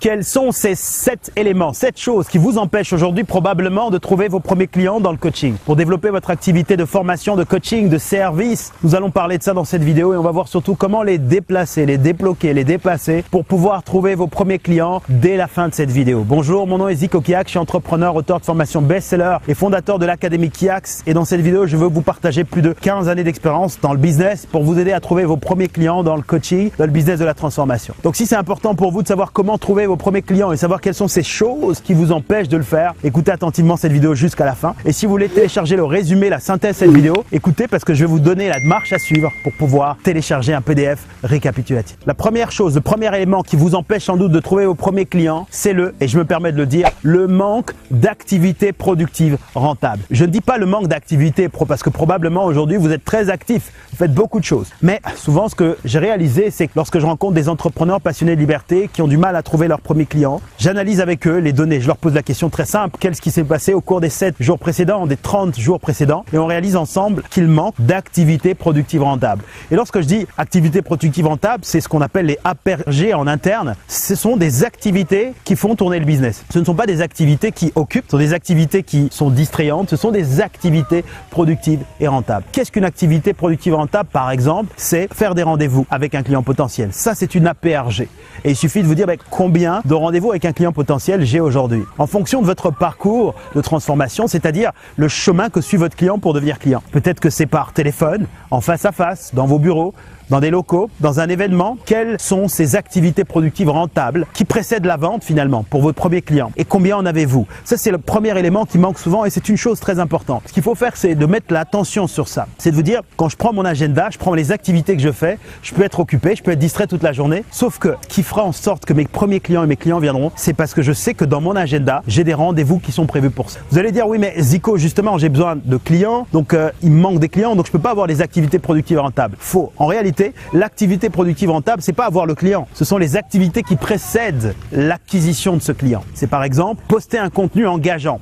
Quels sont ces 7 éléments, 7 choses qui vous empêchent aujourd'hui probablement de trouver vos premiers clients dans le coaching? Pour développer votre activité de formation, de coaching, de service, nous allons parler de ça dans cette vidéo et on va voir surtout comment les déplacer, les débloquer, les dépasser pour pouvoir trouver vos premiers clients dès la fin de cette vidéo. Bonjour, mon nom est Zico Kiaxx, je suis entrepreneur, auteur de formation best-seller et fondateur de l'Académie Kiaxx. Et dans cette vidéo, je veux vous partager plus de 15 années d'expérience dans le business pour vous aider à trouver vos premiers clients dans le coaching, dans le business de la transformation. Donc si c'est important pour vous de savoir comment trouver vos premiers clients et savoir quelles sont ces choses qui vous empêchent de le faire, écoutez attentivement cette vidéo jusqu'à la fin. Et si vous voulez télécharger le résumé, la synthèse de cette vidéo, écoutez parce que je vais vous donner la marche à suivre pour pouvoir télécharger un PDF récapitulatif. La première chose, le premier élément qui vous empêche sans doute de trouver vos premiers clients, c'est et je me permets de le dire, le manque d'activité productive rentable. Je ne dis pas le manque d'activité pro parce que probablement aujourd'hui vous êtes très actif, vous faites beaucoup de choses. Mais souvent ce que j'ai réalisé, c'est que lorsque je rencontre des entrepreneurs passionnés de liberté qui ont du mal à trouver leurs premiers clients, j'analyse avec eux les données. Je leur pose la question très simple, qu'est-ce qui s'est passé au cours des 7 jours précédents, des 30 jours précédents, et on réalise ensemble qu'il manque d'activité productive rentable. Et lorsque je dis activité productive rentable, c'est ce qu'on appelle les APRG en interne. Ce sont des activités qui font tourner le business. Ce ne sont pas des activités qui occupent, ce sont des activités qui sont distrayantes, ce sont des activités productives et rentables. Qu'est-ce qu'une activité productive rentable? Par exemple, c'est faire des rendez-vous avec un client potentiel. Ça, c'est une APRG. Et il suffit de vous dire combien de rendez-vous avec un client potentiel j'ai aujourd'hui. En fonction de votre parcours de transformation, c'est-à-dire le chemin que suit votre client pour devenir client. Peut-être que c'est par téléphone, en face à face, dans vos bureaux, dans des locaux, dans un événement. Quelles sont ces activités productives rentables qui précèdent la vente finalement pour votre premier client? Et combien en avez-vous? Ça, c'est le premier élément qui manque souvent et c'est une chose très importante. Ce qu'il faut faire, c'est de mettre l'attention sur ça. C'est de vous dire, quand je prends mon agenda, je prends les activités que je fais, je peux être occupé, je peux être distrait toute la journée. Sauf que, ce qui fera en sorte que mes premiers clients et mes clients viendront, c'est parce que je sais que dans mon agenda, j'ai des rendez-vous qui sont prévus pour ça. Vous allez dire, oui, mais Zico, justement, j'ai besoin de clients, donc il me manque des clients, donc je peux pas avoir des activités productives rentables. Faux. En réalité, l'activité productive rentable, c'est pas avoir le client. Ce sont les activités qui précèdent l'acquisition de ce client. C'est par exemple poster un contenu engageant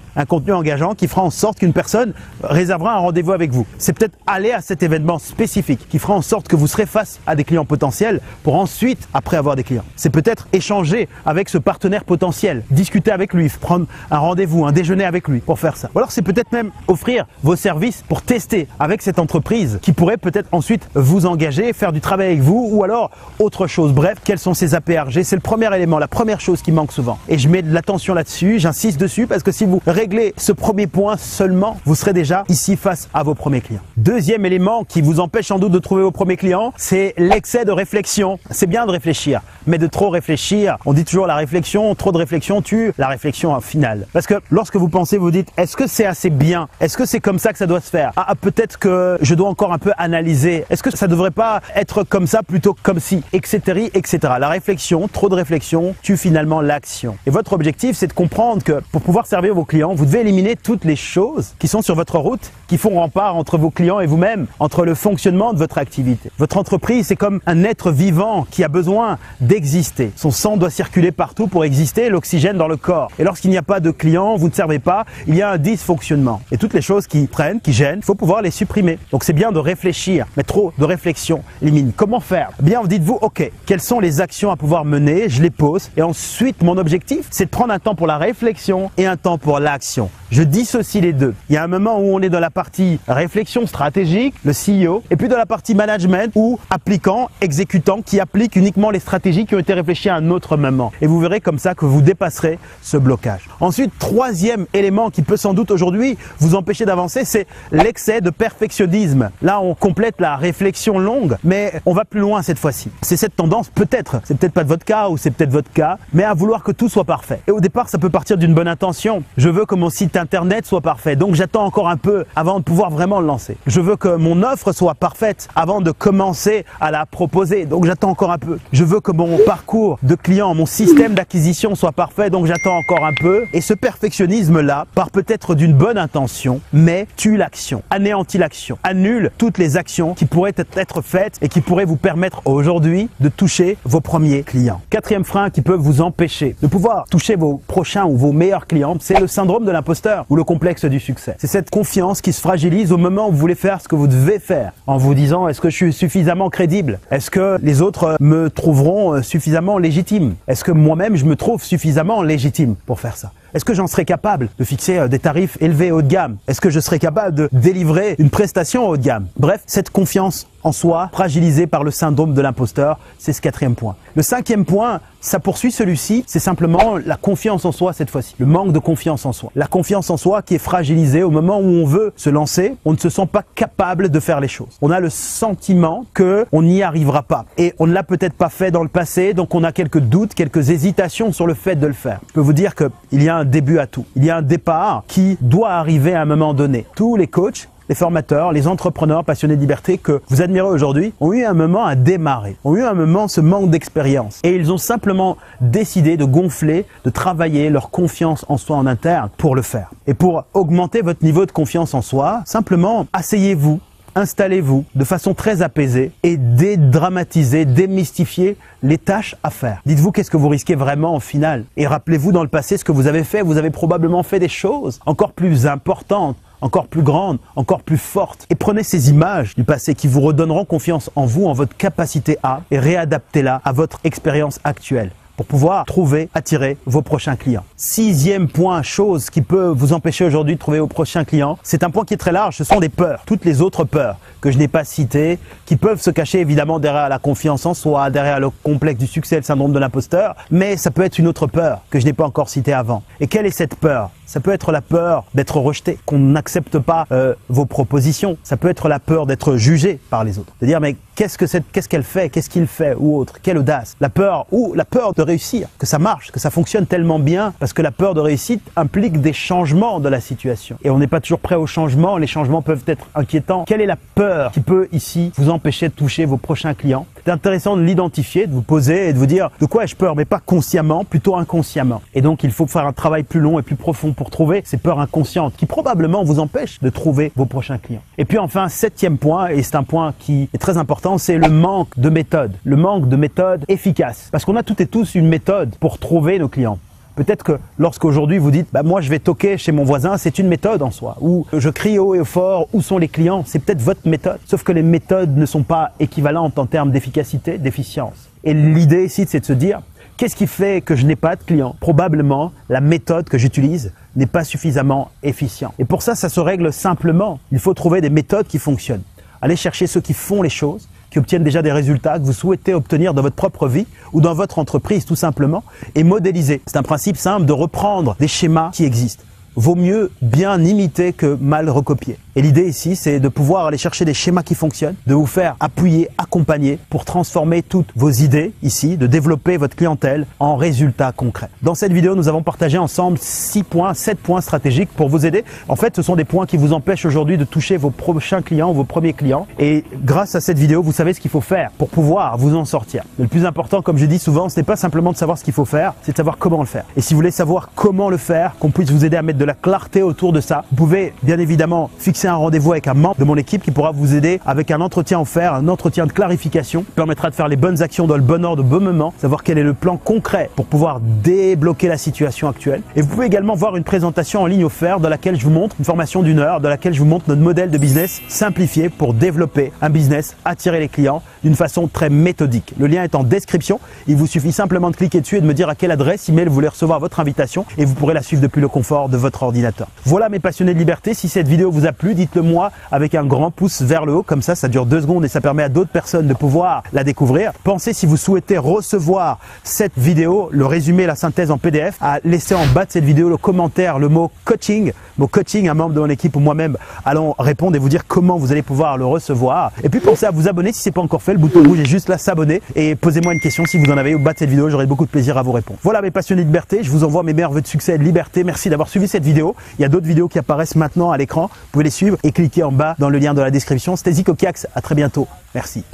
qui fera en sorte qu'une personne réservera un rendez-vous avec vous. C'est peut-être aller à cet événement spécifique qui fera en sorte que vous serez face à des clients potentiels pour ensuite, après avoir des clients. C'est peut-être échanger avec ce partenaire potentiel, discuter avec lui, prendre un rendez-vous, un déjeuner avec lui pour faire ça. Ou alors c'est peut-être même offrir vos services pour tester avec cette entreprise qui pourrait peut-être ensuite vous engager, faire du travail avec vous ou alors autre chose. Bref, quels sont ces APRG? C'est le premier élément, la première chose qui manque souvent. Et je mets de l'attention là-dessus, j'insiste dessus parce que si vous réglez ce premier point seulement, vous serez déjà ici face à vos premiers clients. Deuxième élément qui vous empêche sans doute de trouver vos premiers clients, c'est l'excès de réflexion. C'est bien de réfléchir, mais de trop réfléchir. On dit toujours la réflexion, trop de réflexion tue la réflexion finale. Parce que lorsque vous pensez, vous dites, est-ce que c'est assez bien? Est-ce que c'est comme ça que ça doit se faire? Ah, peut-être que je dois encore un peu analyser. Est-ce que ça devrait pas être comme ça plutôt que comme si, etc., etc. La réflexion, trop de réflexion, tue finalement l'action. Et votre objectif, c'est de comprendre que pour pouvoir servir vos clients, vous devez éliminer toutes les choses qui sont sur votre route, qui font rempart entre vos clients et vous-même, entre le fonctionnement de votre activité. Votre entreprise, c'est comme un être vivant qui a besoin d'exister. Son sang doit circuler partout pour exister, l'oxygène dans le corps. Et lorsqu'il n'y a pas de clients, vous ne servez pas, il y a un dysfonctionnement. Et toutes les choses qui traînent, qui gênent, il faut pouvoir les supprimer. Donc c'est bien de réfléchir, mais trop de réflexion élimine. Comment faire? Bien, dites-vous, ok, quelles sont les actions à pouvoir mener? Je les pose. Et ensuite, mon objectif, c'est de prendre un temps pour la réflexion et un temps pour l'action. Je dissocie les deux. Il y a un moment où on est dans la partie réflexion stratégique, le CEO, et puis dans la partie management ou appliquant, exécutant, qui applique uniquement les stratégies qui ont été réfléchies à un autre moment. Et vous verrez comme ça que vous dépasserez ce blocage. Ensuite, troisième élément qui peut sans doute aujourd'hui vous empêcher d'avancer, c'est l'excès de perfectionnisme. Là, on complète la réflexion longue, mais on va plus loin cette fois-ci. C'est cette tendance, peut-être, c'est peut-être pas de votre cas ou c'est peut-être votre cas, mais à vouloir que tout soit parfait. Et au départ, ça peut partir d'une bonne intention. Je veux que mon site internet soit parfait, donc j'attends encore un peu avant de pouvoir vraiment le lancer. Je veux que mon offre soit parfaite avant de commencer à la proposer, donc j'attends encore un peu. Je veux que mon parcours de client, mon système d'acquisition soit parfait, donc j'attends encore un peu. Et ce perfectionnisme-là part peut-être d'une bonne intention, mais tue l'action, anéantit l'action, annule toutes les actions qui pourraient être faites et qui pourrait vous permettre aujourd'hui de toucher vos premiers clients. Quatrième frein qui peut vous empêcher de pouvoir toucher vos prochains ou vos meilleurs clients, c'est le syndrome de l'imposteur ou le complexe du succès. C'est cette confiance qui se fragilise au moment où vous voulez faire ce que vous devez faire en vous disant: est-ce que je suis suffisamment crédible? Est-ce que les autres me trouveront suffisamment légitime? Est-ce que moi-même je me trouve suffisamment légitime pour faire ça? Est-ce que j'en serais capable de fixer des tarifs élevés haut de gamme? Est-ce que je serais capable de délivrer une prestation haut de gamme? Bref, cette confiance en soi fragilisée par le syndrome de l'imposteur, c'est ce quatrième point. Le cinquième point, ça poursuit celui-ci, c'est simplement la confiance en soi cette fois-ci, le manque de confiance en soi. La confiance en soi qui est fragilisée au moment où on veut se lancer, on ne se sent pas capable de faire les choses. On a le sentiment qu'on n'y arrivera pas et on ne l'a peut-être pas fait dans le passé, donc on a quelques doutes, quelques hésitations sur le fait de le faire. Je peux vous dire qu'il y a un début à tout. Il y a un départ qui doit arriver à un moment donné. Tous les coachs, les formateurs, les entrepreneurs passionnés de liberté que vous admirez aujourd'hui ont eu un moment à démarrer, ont eu un moment ce manque d'expérience. Et ils ont simplement décidé de gonfler, de travailler leur confiance en soi en interne pour le faire. Et pour augmenter votre niveau de confiance en soi, simplement asseyez-vous, installez-vous de façon très apaisée et dédramatisez, démystifiez les tâches à faire. Dites-vous qu'est-ce que vous risquez vraiment en finale. Et rappelez-vous dans le passé ce que vous avez fait. Vous avez probablement fait des choses encore plus importantes, encore plus grande, encore plus forte. Et prenez ces images du passé qui vous redonneront confiance en vous, en votre capacité à, et réadaptez-la à votre expérience actuelle pour pouvoir trouver, attirer vos prochains clients. Sixième point, chose qui peut vous empêcher aujourd'hui de trouver vos prochains clients, c'est un point qui est très large, ce sont des peurs. Toutes les autres peurs que je n'ai pas citées, qui peuvent se cacher évidemment derrière la confiance en soi, derrière le complexe du succès, le syndrome de l'imposteur, mais ça peut être une autre peur que je n'ai pas encore citée avant. Et quelle est cette peur ? Ça peut être la peur d'être rejeté, qu'on n'accepte pas vos propositions. Ça peut être la peur d'être jugé par les autres. De dire mais qu'est-ce qu'elle fait, qu'est-ce qu'il fait ou autre, quelle audace. La peur de réussir, que ça marche, que ça fonctionne tellement bien, parce que la peur de réussite implique des changements de la situation. Et on n'est pas toujours prêt aux changements, les changements peuvent être inquiétants. Quelle est la peur qui peut ici vous empêcher de toucher vos prochains clients? C'est intéressant de l'identifier, de vous poser et de vous dire de quoi ai-je peur, mais pas consciemment, plutôt inconsciemment. Et donc il faut faire un travail plus long et plus profond pour trouver ces peurs inconscientes qui probablement vous empêchent de trouver vos prochains clients. Et puis enfin, septième point, et c'est un point qui est très important, c'est le manque de méthode efficace. Parce qu'on a toutes et tous une méthode pour trouver nos clients. Peut-être que lorsqu'aujourd'hui vous dites « bah moi je vais toquer chez mon voisin », c'est une méthode en soi. Ou « je crie haut et fort, où sont les clients ?» C'est peut-être votre méthode. Sauf que les méthodes ne sont pas équivalentes en termes d'efficacité, d'efficience. Et l'idée ici, c'est de se dire « qu'est-ce qui fait que je n'ai pas de clients ?» Probablement la méthode que j'utilise n'est pas suffisamment efficiente. Et pour ça, ça se règle simplement. Il faut trouver des méthodes qui fonctionnent. Allez chercher ceux qui font les choses, qui obtiennent déjà des résultats que vous souhaitez obtenir dans votre propre vie ou dans votre entreprise tout simplement, et modéliser. C'est un principe simple de reprendre des schémas qui existent. Vaut mieux bien imiter que mal recopier. Et l'idée ici, c'est de pouvoir aller chercher des schémas qui fonctionnent, de vous faire appuyer, accompagner pour transformer toutes vos idées ici, de développer votre clientèle en résultats concrets. Dans cette vidéo, nous avons partagé ensemble 7 points stratégiques pour vous aider. En fait, ce sont des points qui vous empêchent aujourd'hui de toucher vos prochains clients, vos premiers clients. Et grâce à cette vidéo, vous savez ce qu'il faut faire pour pouvoir vous en sortir. Mais le plus important, comme je dis souvent, ce n'est pas simplement de savoir ce qu'il faut faire, c'est de savoir comment le faire. Et si vous voulez savoir comment le faire, qu'on puisse vous aider à mettre de la clarté autour de ça, vous pouvez bien évidemment fixer un rendez-vous avec un membre de mon équipe qui pourra vous aider avec un entretien offert, un entretien de clarification qui permettra de faire les bonnes actions dans le bon ordre, au bon moment, savoir quel est le plan concret pour pouvoir débloquer la situation actuelle. Et vous pouvez également voir une présentation en ligne offerte dans laquelle je vous montre une formation d'1 heure, dans laquelle je vous montre notre modèle de business simplifié pour développer un business, attirer les clients d'une façon très méthodique. Le lien est en description. Il vous suffit simplement de cliquer dessus et de me dire à quelle adresse email vous voulez recevoir votre invitation et vous pourrez la suivre depuis le confort de votre ordinateur. Voilà mes passionnés de liberté. Si cette vidéo vous a plu, dites-le moi avec un grand pouce vers le haut, comme ça dure 2 secondes et ça permet à d'autres personnes de pouvoir la découvrir. Pensez, si vous souhaitez recevoir cette vidéo, le résumé, la synthèse en PDF, à laisser en bas de cette vidéo le commentaire, le mot coaching. Un membre de mon équipe ou moi-même allons répondre et vous dire comment vous allez pouvoir le recevoir. Et puis pensez à vous abonner si ce n'est pas encore fait, le bouton rouge est juste là, s'abonner, et posez-moi une question si vous en avez au bas de cette vidéo, j'aurai beaucoup de plaisir à vous répondre. Voilà mes passionnés de liberté, je vous envoie mes meilleurs voeux de succès et de liberté. Merci d'avoir suivi cette vidéo. Il y a d'autres vidéos qui apparaissent maintenant à l'écran, vous pouvez les suivre et cliquez en bas dans le lien de la description. C'était Zico Kiaxx, à très bientôt, merci.